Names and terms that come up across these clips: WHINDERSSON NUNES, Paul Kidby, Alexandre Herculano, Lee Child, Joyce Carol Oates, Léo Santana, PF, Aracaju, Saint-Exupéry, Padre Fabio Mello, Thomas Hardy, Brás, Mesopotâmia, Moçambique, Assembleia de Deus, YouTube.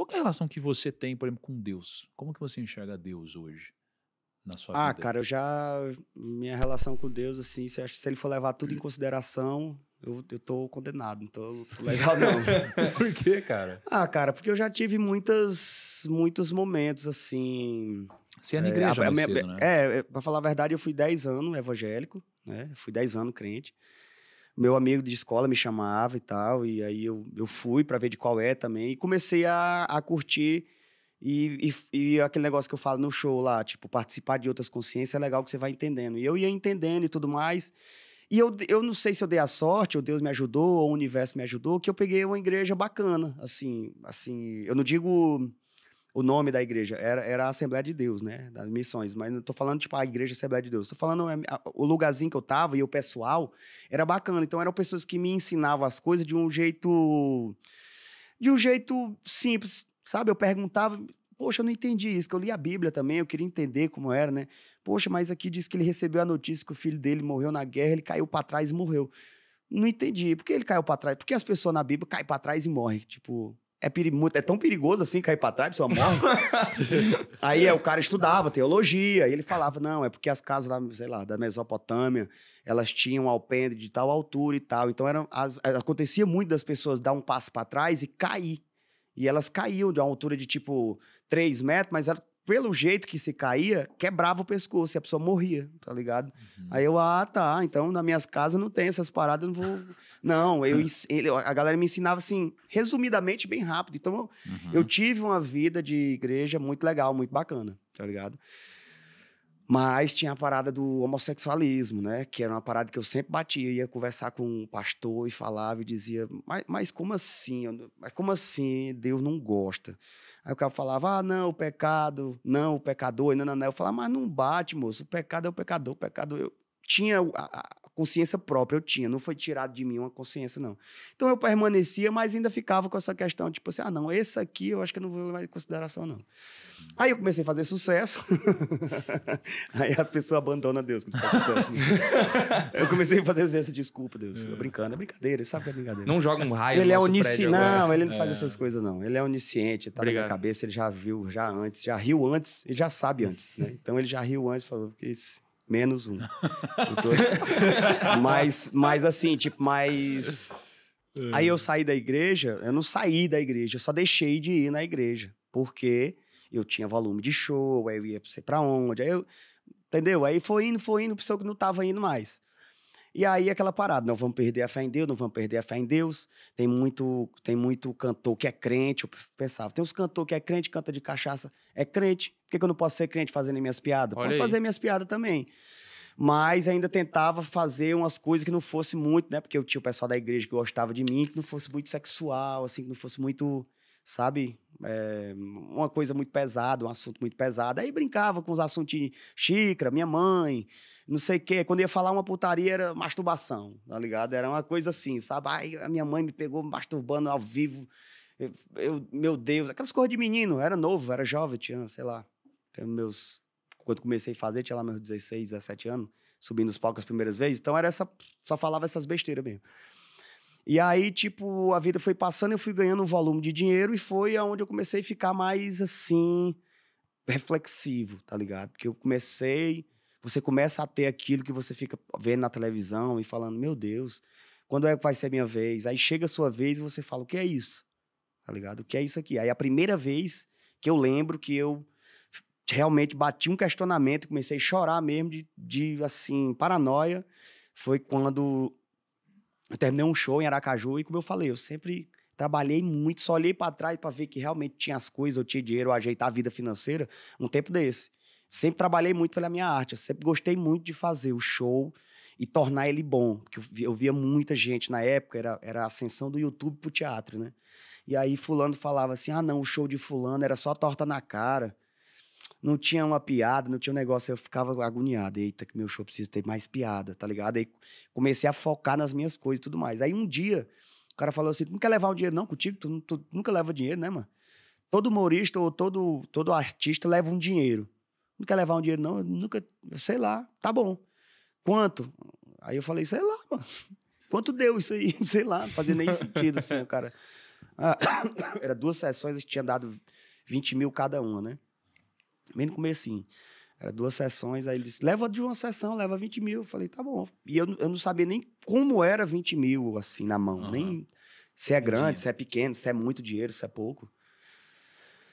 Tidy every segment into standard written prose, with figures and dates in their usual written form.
Qual que é a relação que você tem, por exemplo, com Deus? Como que você enxerga Deus hoje na sua vida? Ah, cara, minha relação com Deus, assim, acho que se ele for levar tudo em consideração, eu tô condenado, não tô legal não. Por quê, cara? Ah, cara, porque eu já tive muitos momentos, assim... Você é na igreja mais cedo, né? É, pra falar a verdade, eu fui 10 anos evangélico, né? Fui 10 anos crente. Meu amigo de escola me chamava e tal, e aí eu fui pra ver de qual é também, e comecei a curtir, e aquele negócio que eu falo no show lá, tipo, participar de outras consciências é legal que você vai entendendo. E eu ia entendendo e tudo mais, e eu não sei se eu dei a sorte, ou Deus me ajudou, ou o universo me ajudou, que eu peguei uma igreja bacana, assim eu não digo... O nome da igreja era a Assembleia de Deus, né? Das missões. Mas não tô falando, tipo, a igreja Assembleia de Deus. Tô falando o lugarzinho que eu tava e o pessoal era bacana. Então, eram pessoas que me ensinavam as coisas de um jeito... simples, sabe? Eu perguntava... Poxa, eu não entendi isso, que eu li a Bíblia também, eu queria entender como era, né? Poxa, mas aqui diz que ele recebeu a notícia que o filho dele morreu na guerra, ele caiu pra trás e morreu. Não entendi. Por que ele caiu pra trás? Por que as pessoas na Bíblia caem pra trás e morrem? Tipo... É tão perigoso assim, cair pra trás, a pessoa morre. Aí o cara estudava teologia, e ele falava, não, é porque as casas da Mesopotâmia, elas tinham alpendre de tal altura e tal. Então, acontecia muito das pessoas dar um passo pra trás e cair. E elas caíam de uma altura de, tipo, 3 metros, mas pelo jeito que se caía, quebrava o pescoço e a pessoa morria, tá ligado? Uhum. Aí eu, tá, então nas minhas casas não tem essas paradas, eu não vou... Não, a galera me ensinava assim, resumidamente, bem rápido. Então eu tive uma vida de igreja muito legal, muito bacana, tá ligado? Mas tinha a parada do homossexualismo, né? Que era uma parada que eu sempre batia, eu ia conversar com um pastor e falava e dizia, mas como assim? Mas como assim Deus não gosta? Aí o cara falava, ah, não, o pecado, não, o pecador, não. Eu falava, mas não bate, moço, o pecado é o pecador, o pecador. Eu tinha a consciência própria, não foi tirado de mim uma consciência, não. Então eu permanecia, mas ainda ficava com essa questão, tipo assim, ah, não, esse aqui eu acho que eu não vou levar em consideração, não. Aí eu comecei a fazer sucesso, aí a pessoa abandona Deus. Quando faz sucesso, né? Eu comecei a fazer sucesso, desculpa, Deus, tô brincando, é brincadeira, ele sabe que é brincadeira. Não joga um raio no nosso prédio agora. Não, ele não faz essas coisas, não. Ele é onisciente, tá na minha cabeça, ele já viu, já antes, já riu antes, ele já sabe antes, né? Então ele já riu antes, falou, que isso... Menos um. Assim, mas assim, tipo, mas... Aí eu saí da igreja, eu não saí da igreja, eu só deixei de ir na igreja, porque eu tinha volume de show, aí eu ia pra sei pra onde, aí eu... Entendeu? Aí foi indo, pessoa que não tava indo mais. E aí aquela parada, não vamos perder a fé em Deus, não vamos perder a fé em Deus. Tem muito cantor que é crente, eu pensava. Tem uns cantores que é crente, canta de cachaça, é crente. Por que eu não posso ser crente fazendo minhas piadas? Olha, posso fazer minhas piadas também. Mas ainda tentava fazer umas coisas que não fosse muito, né? Porque eu tinha o pessoal da igreja que gostava de mim, que não fosse muito sexual, assim, que não fosse muito, sabe... uma coisa muito pesada, um assunto muito pesado. Aí brincava com os assuntos de xícara, minha mãe... não sei o quê. Quando ia falar uma putaria, era masturbação, tá ligado? Era uma coisa assim, sabe? Ai, a minha mãe me pegou masturbando ao vivo. Meu Deus, aquelas coisas de menino. Era novo, era jovem, tinha, sei lá, quando comecei a fazer, tinha lá meus 16, 17 anos, subindo os palcos as primeiras vezes. Então, era só falava essas besteiras mesmo. E aí, tipo, a vida foi passando, eu fui ganhando um volume de dinheiro e foi aonde eu comecei a ficar mais, assim, reflexivo, tá ligado? Porque eu comecei... Você começa a ter aquilo que você fica vendo na televisão e falando, meu Deus, quando é que vai ser minha vez? Aí chega a sua vez e você fala, o que é isso? Tá ligado? O que é isso aqui? Aí a primeira vez que eu lembro que eu realmente bati um questionamento, comecei a chorar mesmo assim, paranoia, foi quando eu terminei um show em Aracaju e, como eu falei, eu sempre... Trabalhei muito, só olhei para trás para ver que realmente tinha as coisas, eu tinha dinheiro, eu ajeitar a vida financeira, um tempo desse. Sempre trabalhei muito pela minha arte, eu sempre gostei muito de fazer o show e tornar ele bom, porque eu via muita gente na época, era a ascensão do YouTube pro teatro, né? E aí fulano falava assim, ah não, o show de fulano era só torta na cara, não tinha uma piada, não tinha um negócio, eu ficava agoniado, eita que meu show precisa ter mais piada, tá ligado? Aí comecei a focar nas minhas coisas e tudo mais. Aí um dia, o cara falou assim, tu não quer levar um dinheiro não contigo? Tu nunca leva dinheiro, né mano? Todo humorista ou todo artista leva um dinheiro. Não quer levar um dinheiro, não? Eu nunca... Sei lá. Tá bom. Quanto? Aí eu falei, sei lá, mano. Quanto deu isso aí? Sei lá. Não fazia nem sentido, assim, o cara... Era duas sessões que tinha dado 20 mil cada uma, né? Bem no comecinho. Era duas sessões, aí ele disse, leva de uma sessão, leva 20 mil. Eu falei, tá bom. E eu não sabia nem como era 20 mil, assim, na mão. Uhum. Nem se é grande, se é pequeno, se é muito dinheiro, se é pouco.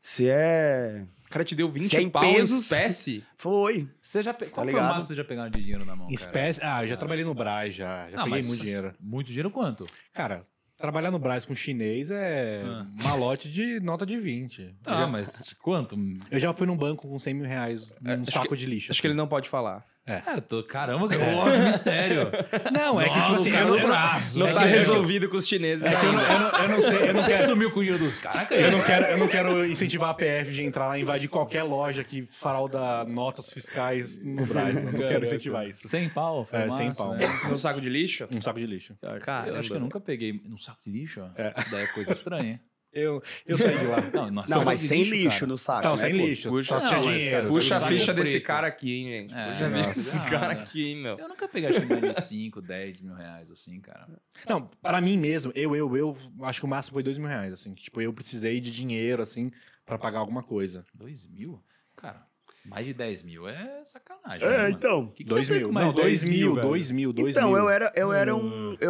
Se é... O cara te deu 20 em pau em espécie? Foi. Você já qual foi o máximo que você já pegaram de dinheiro na mão, cara? Espécie? Ah, eu já trabalhei no Brás, já. Já não, peguei muito dinheiro. Muito dinheiro quanto? Cara, trabalhar no Brás com chinês é malote de nota de 20. Tá, já, mas quanto? Eu já fui num banco com 100 mil reais num saco de lixo. Acho que ele não pode falar. Eu tô... Caramba, que de mistério. Não, é que tipo assim... Não tá resolvido com os chineses. Eu não sei... Você sumiu com o dinheiro dos caras, cara. Eu não quero incentivar a PF de entrar lá e invadir qualquer loja que frauda notas fiscais no Brasil. Não quero incentivar isso. 100 pau? É, 100 pau. Um saco de lixo? Um saco de lixo. Cara, eu acho que eu nunca peguei... Um saco de lixo? Isso daí é coisa estranha. Eu saí de lá. Não, mas sem lixo no saco. Não, sem lixo. Puxa a ficha desse cara aqui, hein, gente. Puxa a ficha desse cara aqui, hein, meu. Eu nunca peguei de 5, 10 mil reais, assim, cara. Não, pra mim mesmo, eu acho que o máximo foi 2 mil reais, assim. Tipo, eu precisei de dinheiro, assim, pra pagar alguma coisa. 2 mil? Cara, mais de 10 mil é sacanagem. É, né, então. Que 2 mil. Não, 2 mil, 2 mil, 2 mil. Então, eu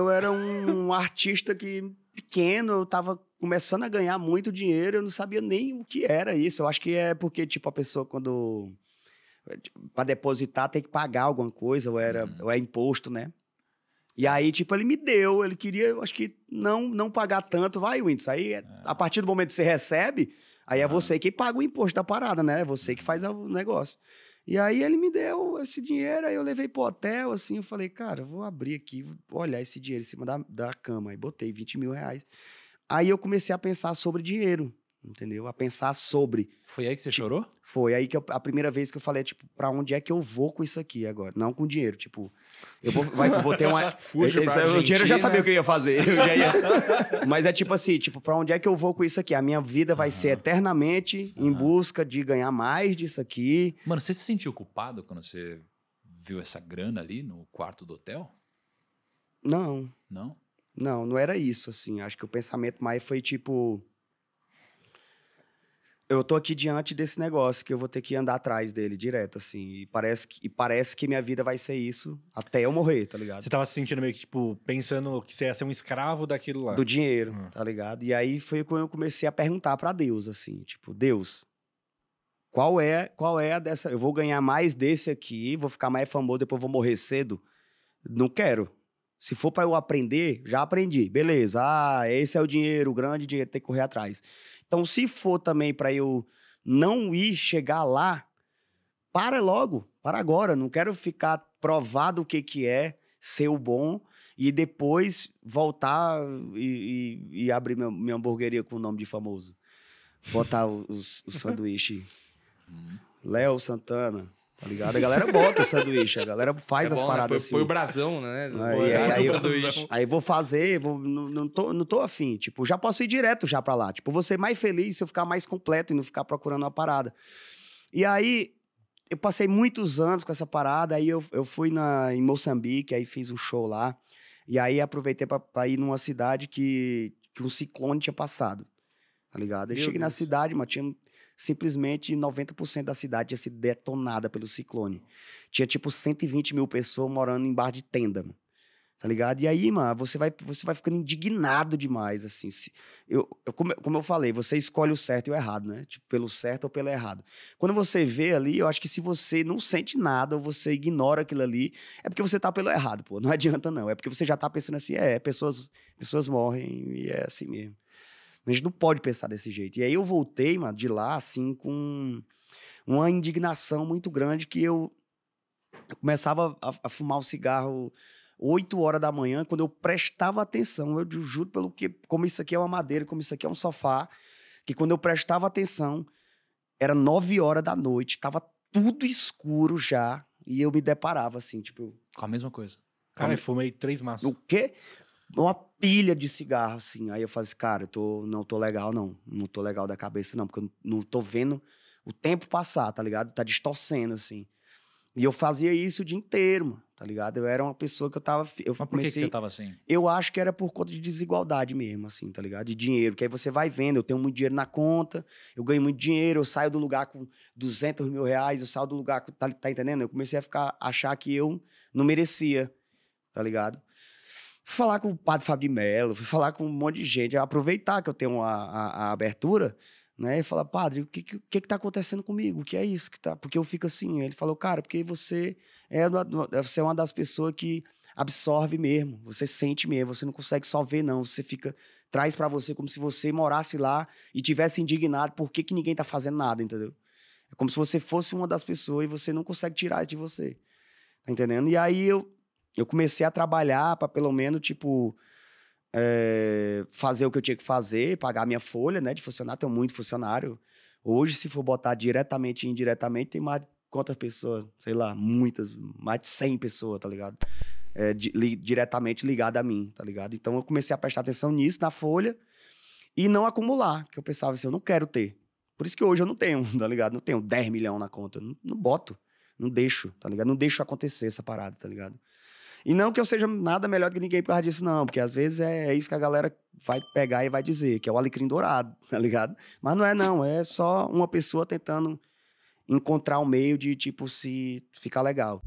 era um artista que, pequeno, eu tava... começando a ganhar muito dinheiro, eu não sabia nem o que era isso. Eu acho que é porque, tipo, a pessoa quando... Para depositar tem que pagar alguma coisa, ou é imposto, né? E aí, tipo, ele me deu, ele queria, eu acho que não pagar tanto. Vai, Whindersson, aí a partir do momento que você recebe, aí é você que paga o imposto da parada, né? É você que faz o negócio. E aí ele me deu esse dinheiro, aí eu levei pro hotel, assim, eu falei, cara, eu vou abrir aqui, vou olhar esse dinheiro em cima da cama. Aí botei 20 mil reais. Aí eu comecei a pensar sobre dinheiro, entendeu? A pensar sobre... Foi aí que você chorou? Foi aí que a primeira vez que eu falei, tipo, pra onde é que eu vou com isso aqui agora? Não com dinheiro, tipo... Eu vou ter uma... Fujo pra Argentina. O dinheiro eu já sabia o que eu ia fazer. Eu já ia... Mas é tipo assim, tipo, pra onde é que eu vou com isso aqui? A minha vida vai ser eternamente em busca de ganhar mais disso aqui. Mano, você se sentiu culpado quando você viu essa grana ali no quarto do hotel? Não. Não? Não era isso, assim. Acho que o pensamento mais foi, tipo... Eu tô aqui diante desse negócio que eu vou ter que andar atrás dele direto, assim. E parece que minha vida vai ser isso até eu morrer, tá ligado? Você tava se sentindo meio que, tipo, pensando que você ia ser um escravo daquilo lá. Do dinheiro, tá ligado? E aí foi quando eu comecei a perguntar pra Deus, assim. Tipo, Deus, qual é a dessa... Eu vou ganhar mais desse aqui, vou ficar mais famoso, depois vou morrer cedo? Não quero. Se for para eu aprender, já aprendi. Beleza, esse é o dinheiro, o grande dinheiro, tem que correr atrás. Então, se for também para eu não ir chegar lá, para logo, para agora. Não quero ficar provado o que é ser o bom e depois voltar e abrir minha hamburgueria com o nome de famoso. Botar o sanduíche. Léo Santana. Tá ligado? A galera bota o sanduíche, a galera faz as paradas, né? Assim. Foi o brasão, né? Aí vou fazer, não tô afim. Tipo, já posso ir direto já pra lá. Tipo, vou ser mais feliz se eu ficar mais completo e não ficar procurando uma parada. E aí, eu passei muitos anos com essa parada, aí eu fui em Moçambique, aí fiz um show lá. E aí aproveitei pra ir numa cidade que um ciclone tinha passado, tá ligado? Eu cheguei na cidade, mas tinha... Simplesmente 90% da cidade tinha sido detonada pelo ciclone. Tinha, tipo, 120 mil pessoas morando em bar de tenda, mano. Tá ligado? E aí, mano, você vai ficando indignado demais, assim. Como eu falei, você escolhe o certo e o errado, né? Tipo, pelo certo ou pelo errado. Quando você vê ali, eu acho que se você não sente nada ou você ignora aquilo ali, é porque você tá pelo errado, pô. Não adianta, não. É porque você já tá pensando assim, pessoas morrem e é assim mesmo. A gente não pode pensar desse jeito. E aí eu voltei, mano, de lá, assim, com uma indignação muito grande que eu começava a fumar o cigarro 8 horas da manhã, quando eu prestava atenção. Eu juro pelo que... Como isso aqui é uma madeira, como isso aqui é um sofá, que quando eu prestava atenção, era 9 horas da noite, tava tudo escuro já, e eu me deparava, assim, tipo... Com a mesma coisa. Cara, eu fumei 3 maços. O quê? Uma pilha de cigarro, assim. Aí eu falei assim, cara, não tô legal, não. Não tô legal da cabeça, não. Porque eu não tô vendo o tempo passar, tá ligado? Tá distorcendo, assim. E eu fazia isso o dia inteiro, mano, tá ligado? Eu era uma pessoa que eu tava... Mas por que você tava assim? Eu acho que era por conta de desigualdade mesmo, assim, tá ligado? De dinheiro, que aí você vai vendo, eu tenho muito dinheiro na conta, eu ganho muito dinheiro, eu saio do lugar com 200 mil reais, eu saio do lugar com... Tá entendendo? Eu comecei a achar que eu não merecia, tá ligado? Fui falar com o Padre Fabio Mello, fui falar com um monte de gente, aproveitar que eu tenho a abertura, né, e falar, padre, o que tá acontecendo comigo? O que é isso que tá? Porque eu fico assim. Ele falou, cara, porque você é uma das pessoas que absorve mesmo, você sente mesmo, você não consegue só ver, não. Você fica, traz pra você como se você morasse lá e tivesse indignado por que ninguém tá fazendo nada, entendeu? É como se você fosse uma das pessoas e você não consegue tirar de você, tá entendendo? E aí eu comecei a trabalhar pra pelo menos, tipo... fazer o que eu tinha que fazer, pagar minha folha, né, de funcionário. Tenho muito funcionário. Hoje, se for botar diretamente e indiretamente, tem mais de quantas pessoas? Sei lá, muitas, mais de 100 pessoas, tá ligado? Diretamente ligada a mim, tá ligado? Então, eu comecei a prestar atenção nisso, na folha, e não acumular, que eu pensava assim, eu não quero ter. Por isso que hoje eu não tenho, tá ligado? Não tenho 10 milhões na conta, não boto, não deixo, tá ligado? Não deixo acontecer essa parada, tá ligado? E não que eu seja nada melhor do que ninguém por causa disso, não. Porque às vezes é isso que a galera vai pegar e vai dizer, que é o alecrim dourado, tá ligado? Mas não é, não. É só uma pessoa tentando encontrar um meio de, tipo, se ficar legal.